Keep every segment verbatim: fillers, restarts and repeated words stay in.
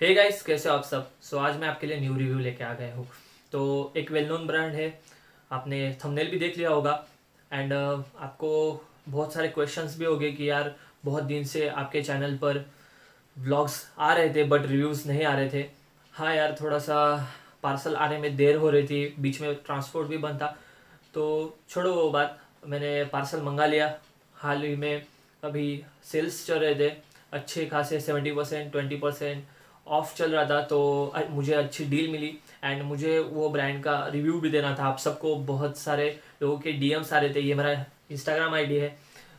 हे hey guys, कैसे हो आप सब। सो so, आज मैं आपके लिए न्यू रिव्यू लेके आ गया हूँ। तो एक वेल नोन ब्रांड है, आपने थंबनेल भी देख लिया होगा एंड uh, आपको बहुत सारे क्वेश्चंस भी होंगे कि यार बहुत दिन से आपके चैनल पर व्लॉग्स आ रहे थे बट रिव्यूज़ नहीं आ रहे थे। हाँ यार, थोड़ा सा पार्सल आने में देर हो रही थी, बीच में ट्रांसपोर्ट भी बंद था, तो छोड़ो वो बात। मैंने पार्सल मंगा लिया हाल ही में, अभी सेल्स चल रहे थे अच्छे खासे, seventy percent twenty percent off चल रहा था, तो मुझे अच्छी डील मिली एंड मुझे वो ब्रांड का रिव्यू भी देना था आप सबको। बहुत सारे लोगों के डीएम्स आ रहे थे। ये मेरा इंस्टाग्राम आईडी है,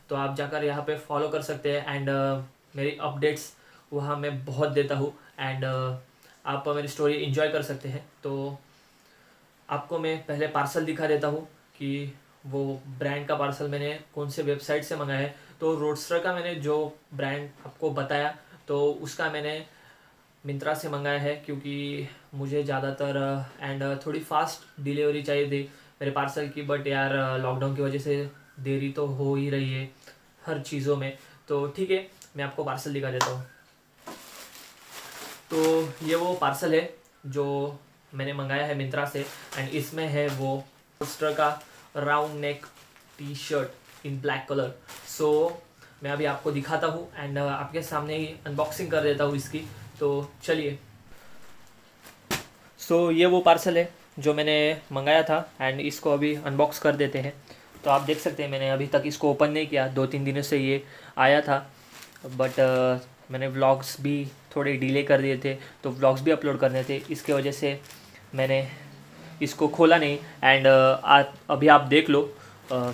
तो आप जाकर यहाँ पे फॉलो कर सकते हैं एंड uh, मेरी अपडेट्स वहाँ मैं बहुत देता हूँ एंड uh, आप मेरी स्टोरी एंजॉय कर सकते हैं। तो आपको मैं पहले पार्सल दिखा देता हूँ कि वो ब्रांड का पार्सल मैंने कौन से वेबसाइट से मंगाया है। तो रोडस्टर का मैंने जो ब्रांड आपको बताया, तो उसका मैंने मिंत्रा से मंगाया है, क्योंकि मुझे ज़्यादातर एंड थोड़ी फास्ट डिलीवरी चाहिए थी मेरे पार्सल की, बट यार लॉकडाउन की वजह से देरी तो हो ही रही है हर चीज़ों में। तो ठीक है, मैं आपको पार्सल दिखा देता हूँ। तो ये वो पार्सल है जो मैंने मंगाया है मिंत्रा से एंड इसमें है वो रोडस्टर का round neck T shirt in black colour. So मैं अभी आपको दिखाता हूँ एंड आपके सामने ही अनबॉक्सिंग कर देता हूँ इसकी। तो चलिए, सो so, ये वो पार्सल है जो मैंने मंगाया था एंड इसको अभी अनबॉक्स कर देते हैं। तो आप देख सकते हैं, मैंने अभी तक इसको ओपन नहीं किया, दो तीन दिनों से ये आया था बट uh, मैंने व्लॉग्स भी थोड़े डिले कर दिए थे, तो व्लॉग्स भी अपलोड करने थे, इसके वजह से मैंने इसको खोला नहीं एंड uh, अभी आप देख लो। uh,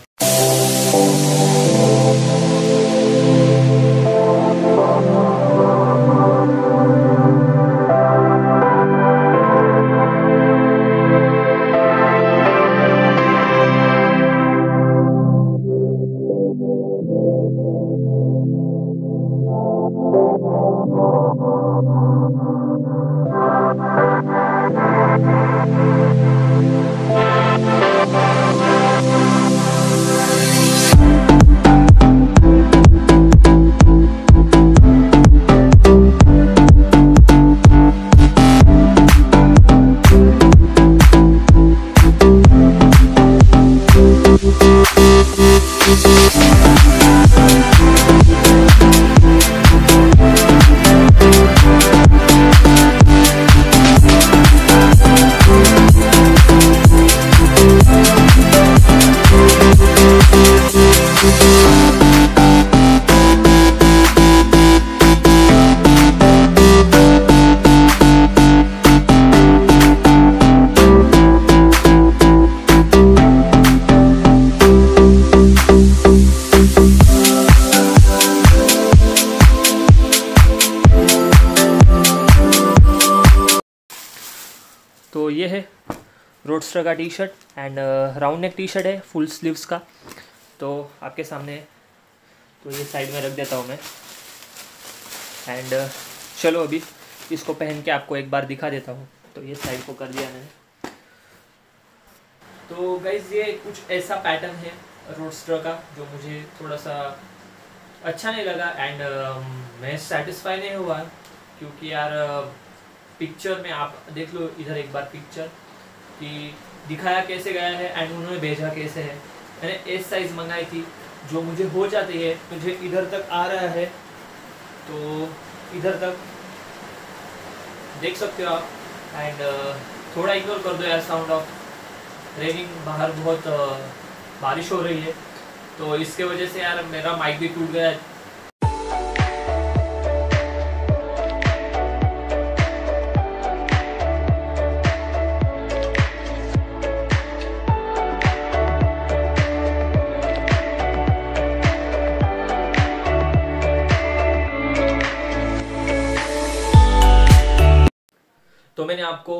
तो ये है रोडस्टर का T shirt and round neck T shirt है फुल स्लीव्स का, तो आपके सामने। तो ये साइड में रख देता हूँ मैं एंड uh, चलो अभी इसको पहन के आपको एक बार दिखा देता हूँ। तो ये साइड को कर दिया मैंने। तो गाइज, ये कुछ ऐसा पैटर्न है रोडस्टर का जो मुझे थोड़ा सा अच्छा नहीं लगा एंड uh, मैं सेटिस्फाई नहीं हुआ, क्योंकि यार uh, पिक्चर में आप देख लो इधर एक बार पिक्चर कि दिखाया कैसे गया है एंड उन्होंने भेजा कैसे है। मैंने एस साइज़ मंगाई थी जो मुझे हो जाती है, मुझे इधर तक आ रहा है, तो इधर तक देख सकते हो आप एंड थोड़ा इग्नोर कर दो यार साउंड ऑफ रेनिंग, बाहर बहुत बारिश हो रही है, तो इसके वजह से यार मेरा माइक भी टूट गया है। तो मैंने आपको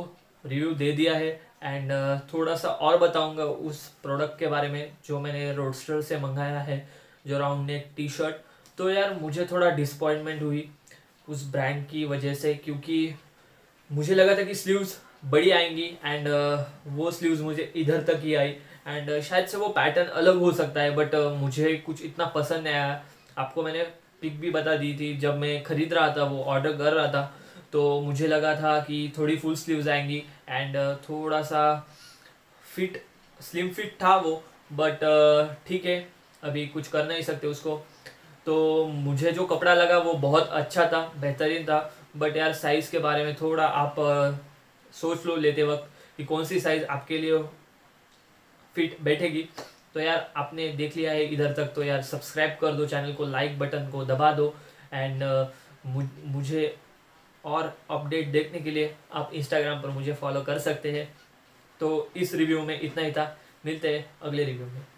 रिव्यू दे दिया है एंड थोड़ा सा और बताऊंगा उस प्रोडक्ट के बारे में जो मैंने रोडस्टर से मंगाया है, जो राउंड नेक टी शर्ट। तो यार मुझे थोड़ा डिसअपॉइंटमेंट हुई उस ब्रांड की वजह से, क्योंकि मुझे लगा था कि स्लीव्स बड़ी आएंगी एंड वो स्लीव्स मुझे इधर तक ही आई एंड शायद से वो पैटर्न अलग हो सकता है, बट मुझे कुछ इतना पसंद नहीं आया। आपको मैंने पिक भी बता दी थी जब मैं ख़रीद रहा था, वो ऑर्डर कर रहा था, तो मुझे लगा था कि थोड़ी फुल स्लीव्स आएंगी एंड थोड़ा सा फिट स्लिम फिट था वो, बट ठीक है अभी कुछ कर नहीं सकते उसको। तो मुझे जो कपड़ा लगा वो बहुत अच्छा था, बेहतरीन था, बट यार साइज़ के बारे में थोड़ा आप सोच लो लेते वक्त कि कौन सी साइज़ आपके लिए फिट बैठेगी। तो यार आपने देख लिया है इधर तक, तो यार सब्सक्राइब कर दो चैनल को, लाइक बटन को दबा दो एंड मुझे और अपडेट देखने के लिए आप इंस्टाग्राम पर मुझे फॉलो कर सकते हैं। तो इस रिव्यू में इतना ही था, मिलते हैं अगले रिव्यू में।